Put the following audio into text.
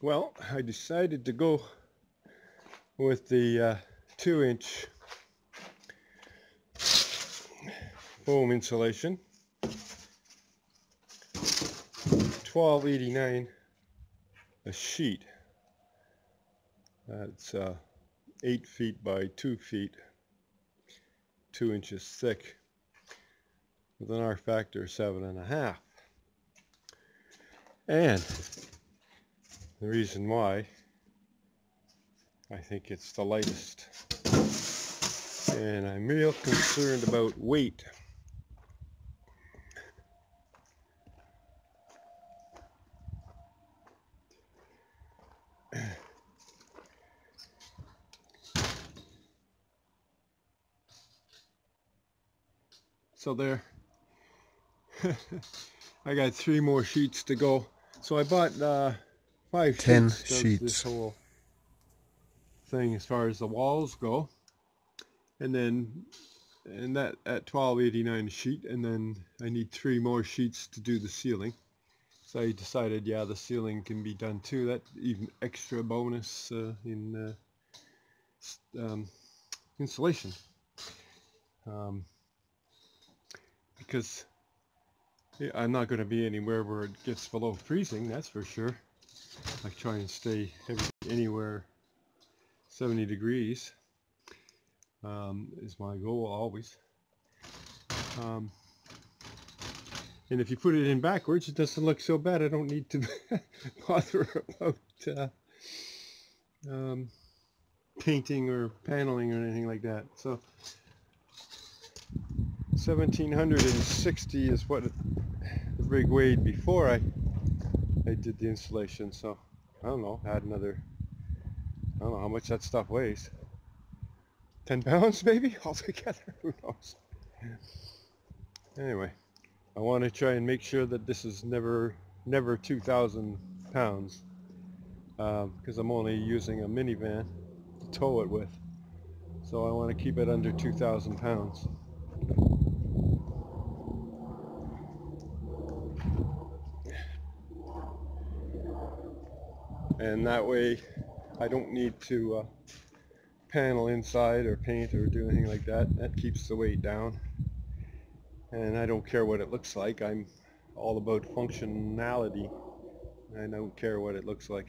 Well, I decided to go with the 2-inch foam insulation, 12.89 a sheet. That's 8 feet by 2 feet, 2 inches thick, with an R factor of 7.5. And the reason why, I think it's the lightest, and I'm real concerned about weight. So there, I got 3 more sheets to go. So I bought 10 sheets. This whole thing, as far as the walls go, and then that at 12.89 a sheet, and then I need 3 more sheets to do the ceiling. So I decided, yeah, the ceiling can be done too. That even extra bonus in insulation. Because I'm not going to be anywhere where it gets below freezing, that's for sure. I try and stay anywhere 70 degrees is my goal always. And if you put it in backwards, it doesn't look so bad. I don't need to bother about painting or paneling or anything like that. So 1,760 is what the rig weighed before I did the insulation, so I don't know, add another, I don't know how much that stuff weighs, 10 pounds maybe altogether, who knows. Anyway, I want to try and make sure that this is never 2,000 pounds, because I'm only using a minivan to tow it with, so I want to keep it under 2,000 pounds. And that way I don't need to panel inside or paint or do anything like that. That keeps the weight down. And I don't care what it looks like. I'm all about functionality. I don't care what it looks like.